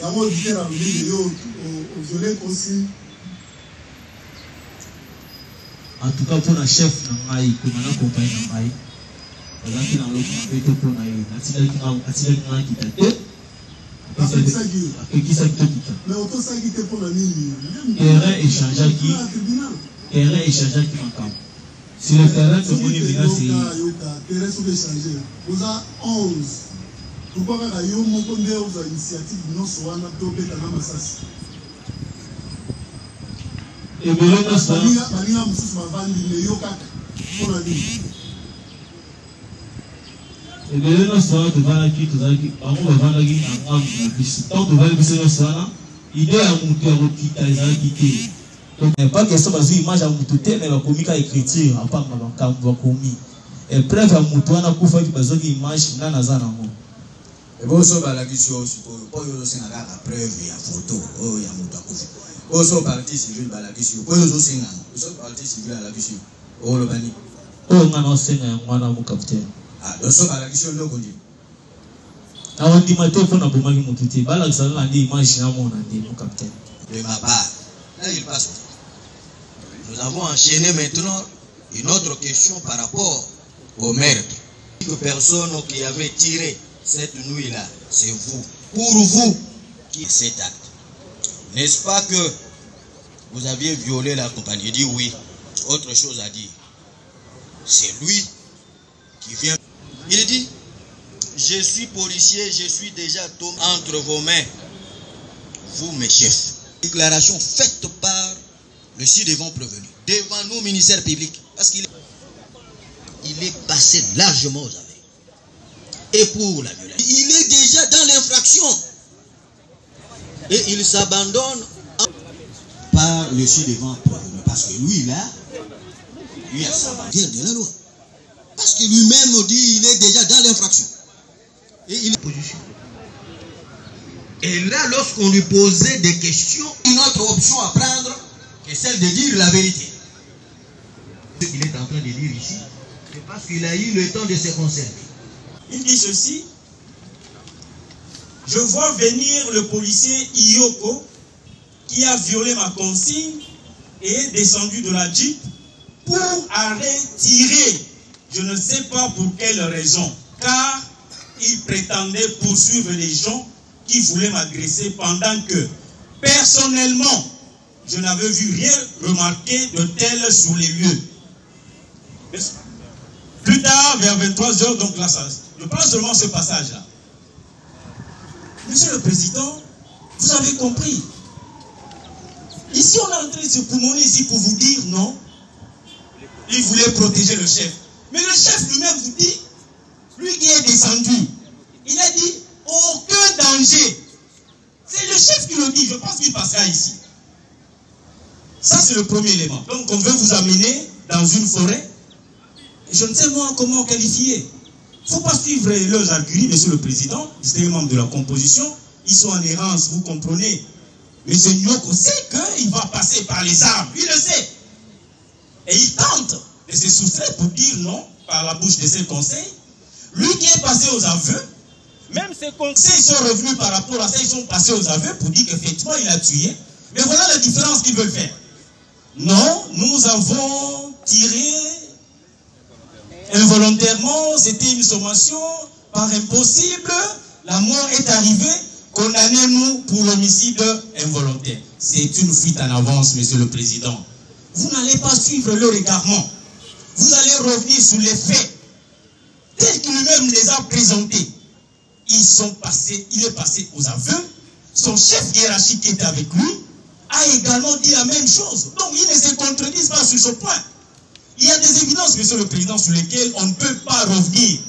Il y a mon Dieu au violet aussi. En tout cas, pour la chef, sur le terrain, c'est vous avez 11. Vous pouvez faire une initiative non soana et vous donc, il n'y a pas question parce que l'image à Moutouté, mais la comique à écriture, à part ma comique. Et preuve à Moutouana pour faire une image, n'a pas d'argent. Et bon, ça va la question, pour que vous ayez la preuve, il y a photo, il y a Moutouakouf. Vous êtes parti civil à la question, vous êtes parti civil à la question. Oh, le bani. Oh, on enseigne à mon capitaine. Ah, donc ça va la question, non, on dit. Ah, on dit, ma tête, on a pour moi, Moutouté. Bah, là, ça va aller, imagine à mon capitaine. Mais ma part, là, il passe. Nous avons enchaîné maintenant une autre question par rapport au meurtre. Les personnes qui avaient tiré cette nuit-là, c'est vous. Pour vous, qui cet acte. N'est-ce pas que vous aviez violé la compagnie? Il dit oui. Autre chose à dire. C'est lui qui vient. Il dit, je suis policier, je suis déjà tombé entre vos mains. Vous, mes chefs. Déclaration faite par le ci-devant prévenu, devant nous, ministère public, parce qu'il est passé largement aux aveux. Et pour la violence. Il est déjà dans l'infraction. Et il s'abandonne en... par le ci-devant prévenu. Parce que lui, là, il a sa guerre de la loi. Parce que lui-même dit il est déjà dans l'infraction. Et il est pollution. Et là, lorsqu'on lui posait des questions, une autre option à prendre, et celle de dire la vérité. Ce qu'il est en train de dire ici, c'est parce qu'il a eu le temps de se concerner. Il dit ceci, je vois venir le policier Iyoko qui a violé ma consigne et est descendu de la Jeep pour arrêter tirer. Je ne sais pas pour quelle raison, car il prétendait poursuivre les gens qui voulaient m'agresser pendant que, personnellement, je n'avais vu rien remarquer de tel sur les lieux. Plus tard, vers 23 h, donc là, je parle seulement de ce passage-là. Monsieur le Président, vous avez compris. Ici, on est entré ce poumon ici pour vous dire non. Il voulait protéger le chef. Mais le chef lui-même vous dit, lui qui est descendu, il a dit aucun danger. C'est le chef qui le dit. Je pense qu'il passera ici. Ça, c'est le premier élément. Donc, on veut vous amener dans une forêt. Je ne sais moi comment qualifier. Il ne faut pas suivre leurs arguments, Monsieur le Président. C'est les membres de la composition. Ils sont en errance, vous comprenez. Monsieur Nyoko sait qu'il va passer par les arbres. Il le sait. Et il tente de se soustraire pour dire non par la bouche de ses conseils. Lui qui est passé aux aveux, même ses conseils sont revenus par rapport à ça. Ils sont passés aux aveux pour dire qu'effectivement, il a tué. Mais voilà la différence qu'ils veulent faire. Non, nous avons tiré involontairement, c'était une sommation par impossible, la mort est arrivée, condamnez-nous pour l'homicide involontaire. C'est une fuite en avance, Monsieur le Président. Vous n'allez pas suivre leur égarement. Vous allez revenir sur les faits tels qu'il lui-même les a présentés. Il est passé aux aveux. Son chef hiérarchique qui était avec lui a également dit la même chose. Donc, ils ne se contredisent pas sur ce point. Il y a des évidences, Monsieur le Président, sur lesquelles on ne peut pas revenir.